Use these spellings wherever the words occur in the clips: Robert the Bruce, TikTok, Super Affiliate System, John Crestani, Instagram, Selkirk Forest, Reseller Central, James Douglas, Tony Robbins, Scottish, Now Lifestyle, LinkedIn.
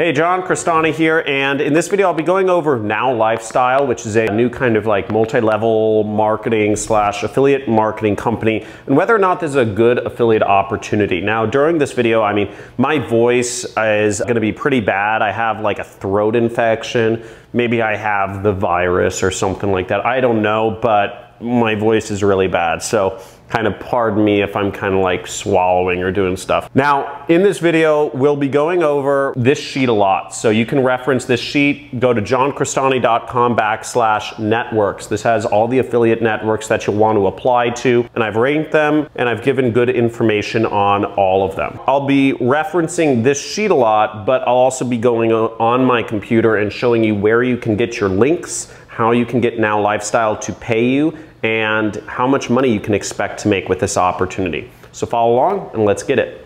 Hey, John Crestani here, and in this video I'll be going over Now Lifestyle, which is a new kind of like multi-level marketing / affiliate marketing company, and whether or not this is a good affiliate opportunity. Now, during this video, I mean, my voice is gonna be pretty bad. I have like a throat infection. Maybe I have the virus or something like that. I don't know, but my voice is really bad, so kind of pardon me if I'm kind of like swallowing or doing stuff. Now, in this video, we'll be going over this sheet a lot. So you can reference this sheet, go to johncrestani.com/networks. This has all the affiliate networks that you'll want to apply to, and I've ranked them and I've given good information on all of them. I'll be referencing this sheet a lot, but I'll also be going on my computer and showing you where you can get your links, how you can get Now Lifestyle to pay you, and how much money you can expect to make with this opportunity. So follow along and let's get it.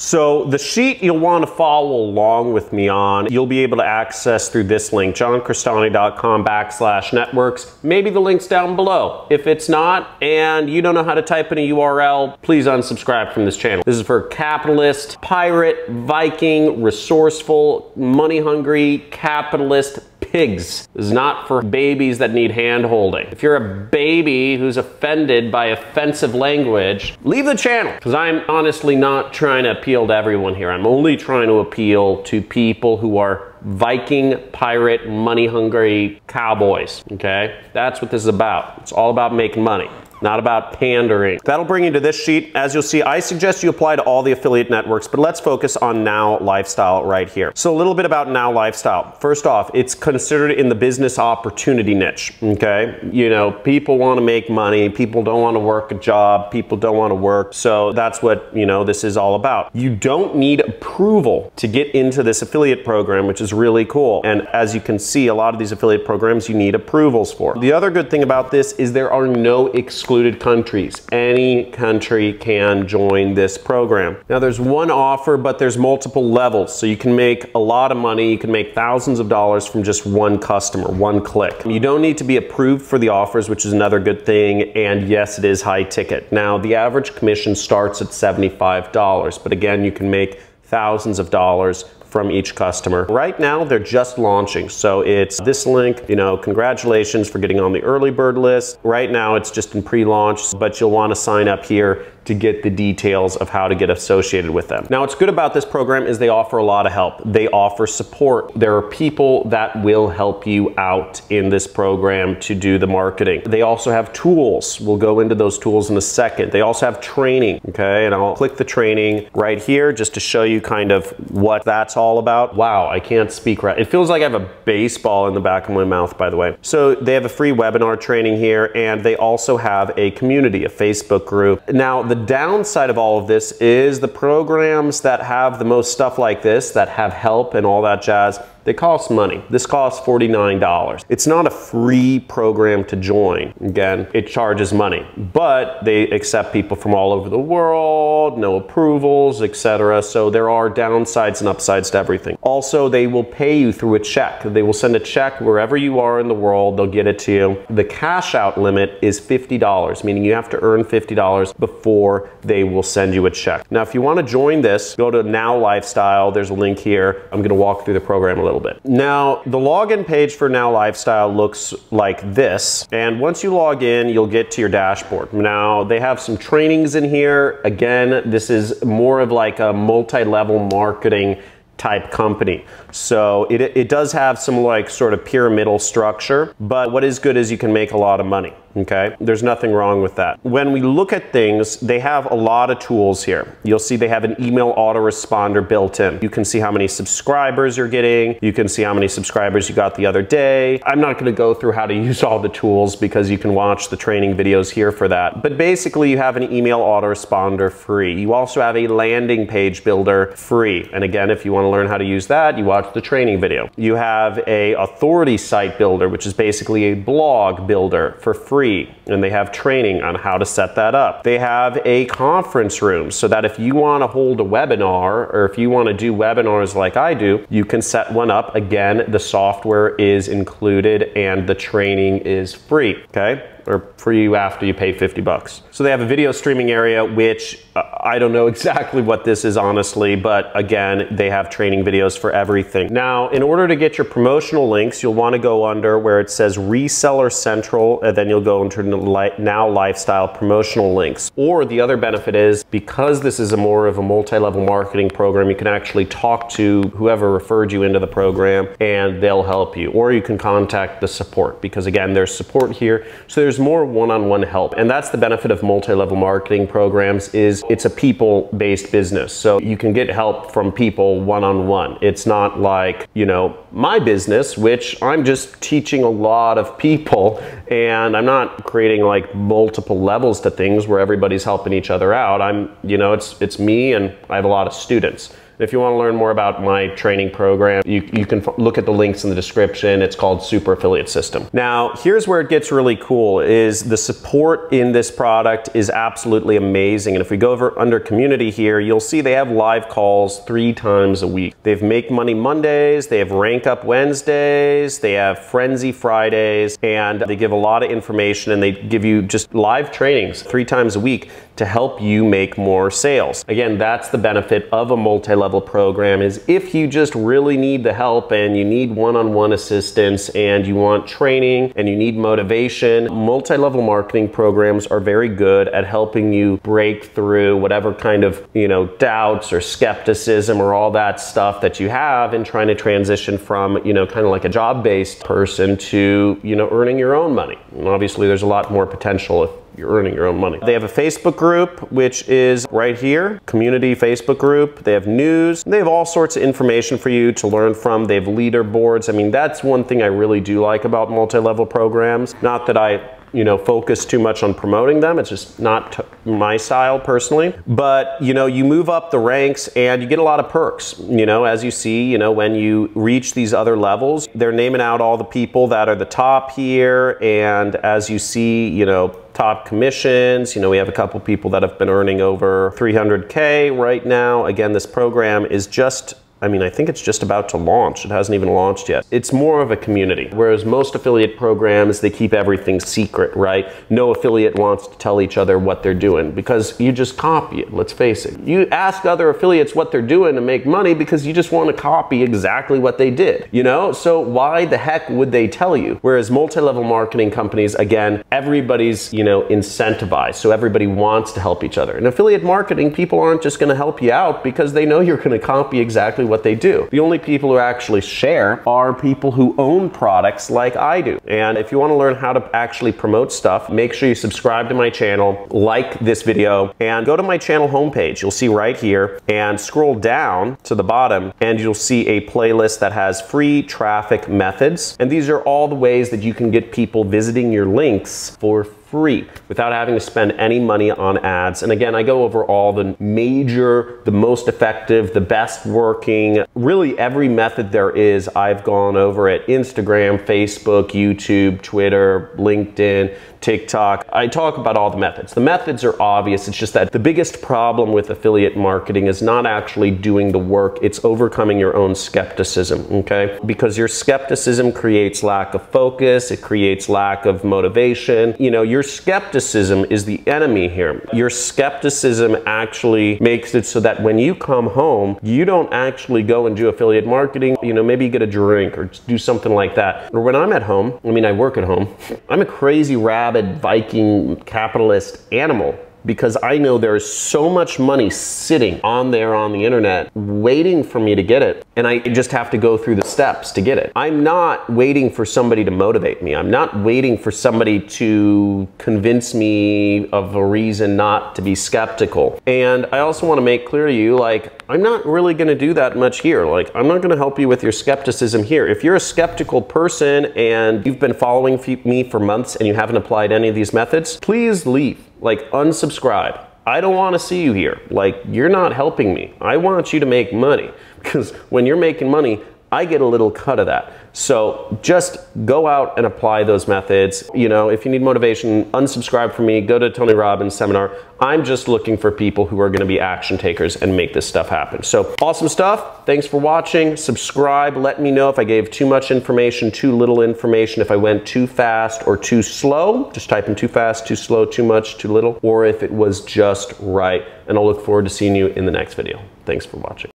So the sheet you'll want to follow along with me on, you'll be able to access through this link, johncrestani.com/networks. Maybe the link's down below. If it's not, and you don't know how to type in a URL, please unsubscribe from this channel. This is for capitalist, pirate, Viking, resourceful, money-hungry, capitalist pigs. This is not for babies that need hand-holding. If you're a baby who's offended by offensive language, leave the channel, because I'm honestly not trying to appeal to everyone here. I'm only trying to appeal to people who are Viking, pirate, money-hungry cowboys, okay? That's what this is about. It's all about making money, not about pandering. That'll bring you to this sheet. As you'll see, I suggest you apply to all the affiliate networks, but let's focus on Now Lifestyle right here. So a little bit about Now Lifestyle. First off, it's considered in the business opportunity niche, okay? You know, people wanna make money, people don't wanna work a job, people don't wanna work, so that's what, you know, this is all about. You don't need approval to get into this affiliate program, which is really cool. And as you can see, a lot of these affiliate programs you need approvals for. The other good thing about this is there are no excluded countries. Any country can join this program. Now, there's one offer, but there's multiple levels, so you can make a lot of money. You can make thousands of dollars from just one customer, one click. You don't need to be approved for the offers, which is another good thing, and yes, it is high ticket. Now, the average commission starts at $75, but again, you can make thousands of dollars from each customer. Right now, they're just launching, so it's this link, you know, congratulations for getting on the early bird list. Right now, it's just in pre-launch, but you'll wanna sign up here to get the details of how to get associated with them. Now, what's good about this program is they offer a lot of help. They offer support. There are people that will help you out in this program to do the marketing. They also have tools. We'll go into those tools in a second. They also have training, okay? And I'll click the training right here just to show you kind of what that's all about. Wow, I can't speak right. It feels like I have a baseball in the back of my mouth, by the way. So they have a free webinar training here, and they also have a community, a Facebook group. Now, the downside of all of this is the programs that have the most stuff like this, that have help and all that jazz, they cost money. This costs $49. It's not a free program to join. Again, it charges money, but they accept people from all over the world, no approvals, etc. So there are downsides and upsides to everything. Also, they will pay you through a check. They will send a check wherever you are in the world, they'll get it to you. The cash out limit is $50, meaning you have to earn $50 before they will send you a check. Now, if you want to join this, go to Now Lifestyle. There's a link here. I'm going to walk through the program a little bit. Now, the login page for Now Lifestyle looks like this, and once you log in, you'll get to your dashboard. Now, they have some trainings in here. Again, this is more of like a multi-level marketing type company. So it does have some like sort of pyramidal structure, but what is good is you can make a lot of money, okay? There's nothing wrong with that. When we look at things, they have a lot of tools here. You'll see they have an email autoresponder built in. You can see how many subscribers you're getting. You can see how many subscribers you got the other day. I'm not gonna go through how to use all the tools because you can watch the training videos here for that. But basically, you have an email autoresponder free. You also have a landing page builder free. And again, if you wanna learn how to use that, you watch the training video. You have a authority site builder, which is basically a blog builder for free, and they have training on how to set that up. They have a conference room so that if you want to hold a webinar, or if you want to do webinars like I do, you can set one up. Again, the software is included and the training is free, okay? or for you after you pay $50. So they have a video streaming area, which I don't know exactly what this is honestly, but again, they have training videos for everything. Now, in order to get your promotional links, you'll wanna go under where it says Reseller Central, and then you'll go into Now Lifestyle promotional links. Or the other benefit is, because this is a more of a multi-level marketing program, you can actually talk to whoever referred you into the program and they'll help you. Or you can contact the support, because again, there's support here. So there's more one-on-one help. And that's the benefit of multi-level marketing programs, is it's a people-based business. So you can get help from people one-on-one. It's not like, you know, my business, which I'm just teaching a lot of people, and I'm not creating like multiple levels to things where everybody's helping each other out. I'm, you know, it's me, and I have a lot of students. If you want to learn more about my training program, you can look at the links in the description. It's called Super Affiliate System. Now, here's where it gets really cool, is the support in this product is absolutely amazing. And if we go over under community here, you'll see they have live calls 3 times a week. They have Make Money Mondays, they have Rank Up Wednesdays, they have Frenzy Fridays, and they give a lot of information, and they give you just live trainings 3 times a week to help you make more sales. Again, that's the benefit of a multi-level program, is if you just really need the help and you need one-on-one assistance and you want training and you need motivation, multi-level marketing programs are very good at helping you break through whatever kind of, you know, doubts or skepticism or all that stuff that you have in trying to transition from, you know, kind of like a job-based person to, you know, earning your own money. And obviously there's a lot more potential if you're earning your own money. They have a Facebook group, which is right here, community Facebook group. They have news. They have all sorts of information for you to learn from. They have leaderboards. I mean, that's one thing I really do like about multi-level programs. Not that I, you know, focus too much on promoting them. It's just not my style personally. But, you know, you move up the ranks and you get a lot of perks. You know, as you see, you know, when you reach these other levels, they're naming out all the people that are the top here. And as you see, you know, top commissions, you know, we have a couple people that have been earning over 300K right now. Again, this program is just, I mean, I think it's just about to launch. It hasn't even launched yet. It's more of a community, whereas most affiliate programs, they keep everything secret, right? No affiliate wants to tell each other what they're doing, because you just copy it, let's face it. You ask other affiliates what they're doing to make money because you just want to copy exactly what they did, you know? So why the heck would they tell you? Whereas multi-level marketing companies, again, everybody's, you know, incentivized, so everybody wants to help each other. In affiliate marketing, people aren't just going to help you out because they know you're going to copy exactly what they do. The only people who actually share are people who own products like I do. And if you want to learn how to actually promote stuff, make sure you subscribe to my channel, like this video, and go to my channel homepage. You'll see right here, and scroll down to the bottom, and you'll see a playlist that has free traffic methods. And these are all the ways that you can get people visiting your links for free without having to spend any money on ads. And again, I go over all the major, the most effective, the best working, really every method there is. I've gone over it: Instagram, Facebook, YouTube, Twitter, LinkedIn, TikTok. I talk about all the methods. The methods are obvious. It's just that the biggest problem with affiliate marketing is not actually doing the work. It's overcoming your own skepticism, okay? Because your skepticism creates lack of focus. It creates lack of motivation. You know, your skepticism is the enemy here. Your skepticism actually makes it so that when you come home, you don't actually go and do affiliate marketing. You know, maybe you get a drink or do something like that. Or when I'm at home, I mean, I work at home, I'm a crazy rabid Viking capitalist animal, because I know there is so much money sitting on there on the internet waiting for me to get it, and I just have to go through the steps to get it. I'm not waiting for somebody to motivate me. I'm not waiting for somebody to convince me of a reason not to be skeptical. And I also want to make clear to you, like, I'm not really going to do that much here. Like, I'm not going to help you with your skepticism here. If you're a skeptical person and you've been following me for months and you haven't applied any of these methods, please leave. Like, unsubscribe. I don't want to see you here. Like, you're not helping me. I want you to make money, because when you're making money, I get a little cut of that. So just go out and apply those methods. You know, if you need motivation, unsubscribe from me, go to Tony Robbins' seminar. I'm just looking for people who are gonna be action takers and make this stuff happen. So awesome stuff. Thanks for watching. Subscribe. Let me know if I gave too much information, too little information, if I went too fast or too slow. Just type in too fast, too slow, too much, too little, or if it was just right. And I'll look forward to seeing you in the next video. Thanks for watching.